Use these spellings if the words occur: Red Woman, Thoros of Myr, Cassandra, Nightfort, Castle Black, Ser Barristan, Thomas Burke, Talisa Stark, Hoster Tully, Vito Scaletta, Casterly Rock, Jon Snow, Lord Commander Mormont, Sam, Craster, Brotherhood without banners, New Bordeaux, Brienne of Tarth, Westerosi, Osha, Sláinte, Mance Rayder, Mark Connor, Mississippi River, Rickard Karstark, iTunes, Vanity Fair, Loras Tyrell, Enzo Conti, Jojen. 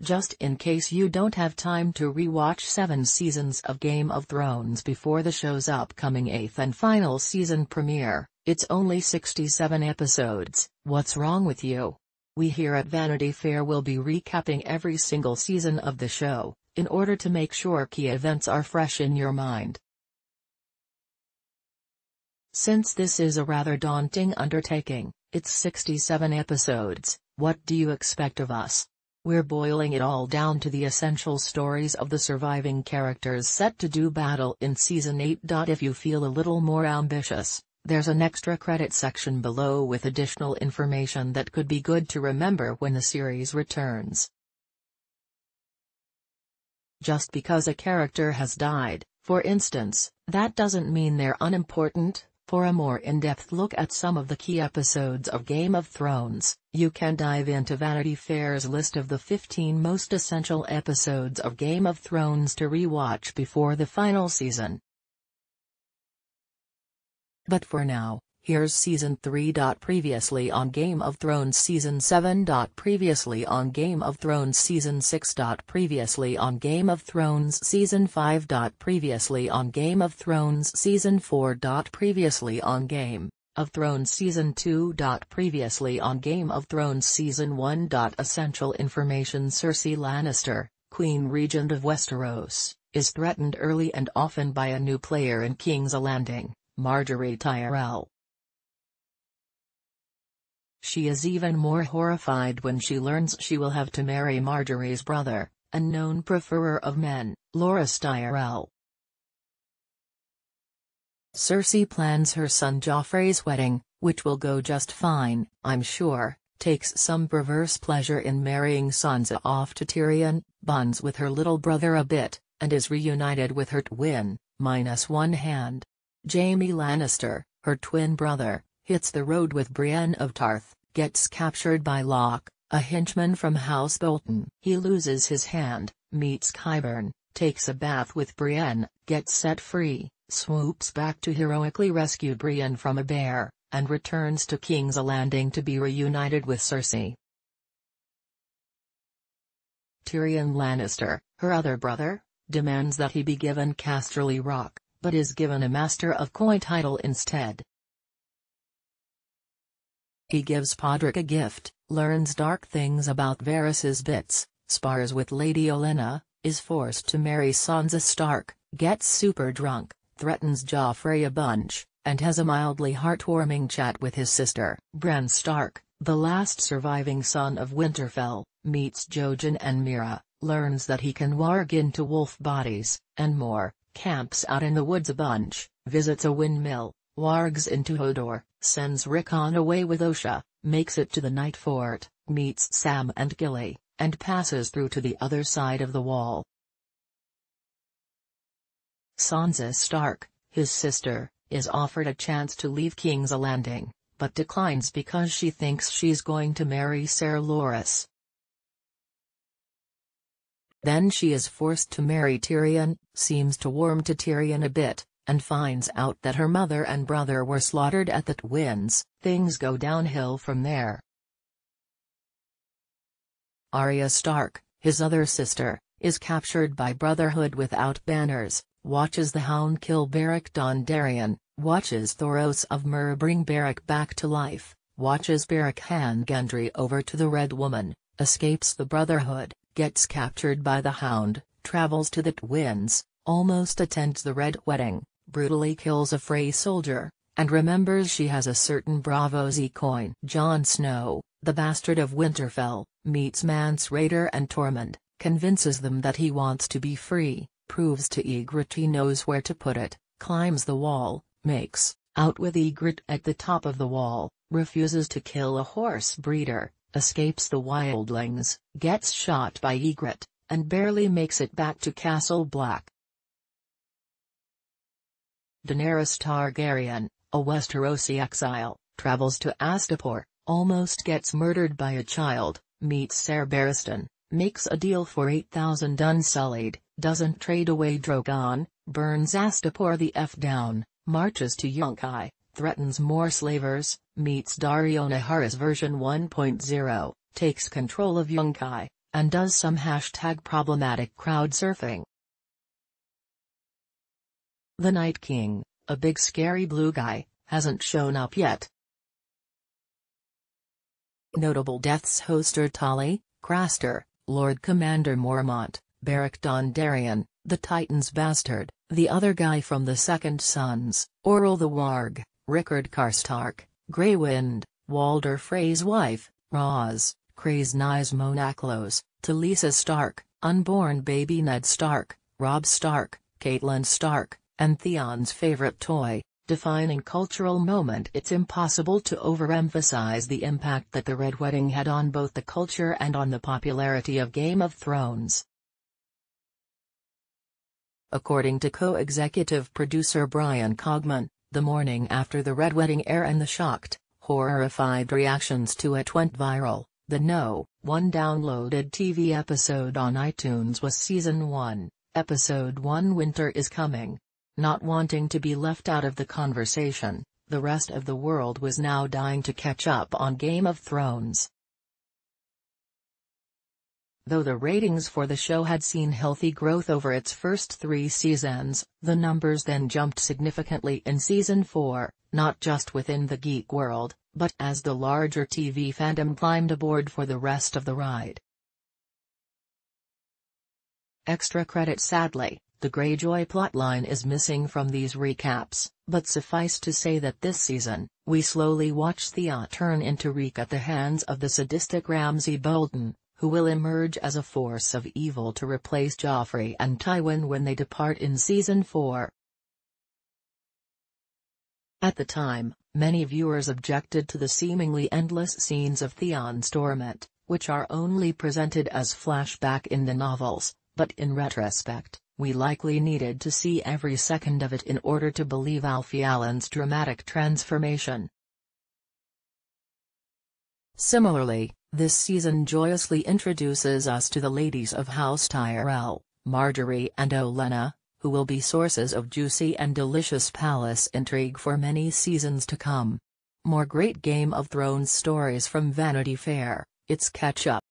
Just in case you don't have time to rewatch 7 seasons of Game of Thrones before the show's upcoming 8th and final season premiere, it's only 67 episodes, what's wrong with you? We here at Vanity Fair will be recapping every single season of the show, in order to make sure key events are fresh in your mind. Since this is a rather daunting undertaking, it's 67 episodes, what do you expect of us? We're boiling it all down to the essential stories of the surviving characters set to do battle in Season 8. If you feel a little more ambitious, there's an extra credit section below with additional information that could be good to remember when the series returns. Just because a character has died, for instance, that doesn't mean they're unimportant. For a more in-depth look at some of the key episodes of Game of Thrones, you can dive into Vanity Fair's list of the 15 most essential episodes of Game of Thrones to rewatch before the final season. But for now, here's Season 3. Previously on Game of Thrones Season 7. Previously on Game of Thrones Season 6. Previously on Game of Thrones Season 5. Previously on Game of Thrones Season 4. Previously on Game of Thrones Season 2. Previously on Game of Thrones Season 1. Essential information: Cersei Lannister, Queen Regent of Westeros, is threatened early and often by a new player in King's Landing, Margaery Tyrell. She is even more horrified when she learns she will have to marry Margaery's brother, a known preferer of men, Loras Tyrell. Cersei plans her son Joffrey's wedding, which will go just fine, I'm sure, takes some perverse pleasure in marrying Sansa off to Tyrion, bonds with her little brother a bit, and is reunited with her twin, minus one hand. Jaime Lannister, her twin brother, hits the road with Brienne of Tarth, gets captured by Locke, a henchman from House Bolton. He loses his hand, meets Qyburn, takes a bath with Brienne, gets set free, swoops back to heroically rescue Brienne from a bear, and returns to King's Landing to be reunited with Cersei. Tyrion Lannister, her other brother, demands that he be given Casterly Rock, but is given a Master of Coin title instead. He gives Podrick a gift, learns dark things about Varys' bits, spars with Lady Olenna, is forced to marry Sansa Stark, gets super drunk, threatens Joffrey a bunch, and has a mildly heartwarming chat with his sister. Bran Stark, the last surviving son of Winterfell, meets Jojen and Meera, learns that he can warg into wolf bodies, and more, camps out in the woods a bunch, visits a windmill, wargs into Hodor, sends Rickon away with Osha, makes it to the Nightfort, meets Sam and Gilly, and passes through to the other side of the wall. Sansa Stark, his sister, is offered a chance to leave King's Landing, but declines because she thinks she's going to marry Ser Loras. Then she is forced to marry Tyrion, seems to warm to Tyrion a bit, and finds out that her mother and brother were slaughtered at the Twins. Things go downhill from there. Arya Stark, his other sister, is captured by Brotherhood without banners, watches the Hound kill Beric Dondarrion, watches Thoros of Myr bring Beric back to life, watches Beric hand Gendry over to the Red Woman, escapes the Brotherhood, gets captured by the Hound, travels to the Twins, almost attends the Red Wedding, brutally kills a Frey soldier, and remembers she has a certain Bravo's coin. Jon Snow, the bastard of Winterfell, meets Mance Rayder and Tormund, convinces them that he wants to be free, proves to Ygritte he knows where to put it, climbs the wall, makes out with Ygritte at the top of the wall, refuses to kill a horse breeder, escapes the wildlings, gets shot by Ygritte, and barely makes it back to Castle Black. Daenerys Targaryen, a Westerosi exile, travels to Astapor, almost gets murdered by a child, meets Ser Barristan, makes a deal for 8,000 unsullied, doesn't trade away Drogon, burns Astapor the F down, marches to Yunkai, threatens more slavers, meets Dario Nahar's version 1.0, takes control of Yunkai, and does some #problematic crowd surfing. The Night King, a big scary blue guy, hasn't shown up yet. Notable deaths: Hoster Tully, Craster, Lord Commander Mormont, Beric Dondarrion, the Titan's bastard, the other guy from the Second Sons, Oral the Warg, Rickard Karstark, Grey Wind, Walder Frey's wife, Roz, Craze Nyes Monaclos, Talisa Stark, unborn baby Ned Stark, Rob Stark, Catelyn Stark, and Theon's favorite toy. Defining cultural moment: it's impossible to overemphasize the impact that the Red Wedding had on both the culture and on the popularity of Game of Thrones. According to co-executive producer Brian Cogman, the morning after the Red Wedding air and the shocked, horrified reactions to it went viral. The No. 1 downloaded TV episode on iTunes was Season 1, Episode 1, Winter is Coming. Not wanting to be left out of the conversation, the rest of the world was now dying to catch up on Game of Thrones. Though the ratings for the show had seen healthy growth over its first 3 seasons, the numbers then jumped significantly in Season 4, not just within the geek world, but as the larger TV fandom climbed aboard for the rest of the ride. Extra credit: sadly, the Greyjoy plotline is missing from these recaps, but suffice to say that this season, we slowly watch Thea turn into Reek at the hands of the sadistic Ramsay Bolton, who will emerge as a force of evil to replace Joffrey and Tywin when they depart in Season 4. At the time, many viewers objected to the seemingly endless scenes of Theon's torment, which are only presented as flashback in the novels, but in retrospect, we likely needed to see every second of it in order to believe Alfie Allen's dramatic transformation. Similarly, this season joyously introduces us to the ladies of House Tyrell, Margaery and Olenna, who will be sources of juicy and delicious palace intrigue for many seasons to come. More great Game of Thrones stories from Vanity Fair. It's catch up.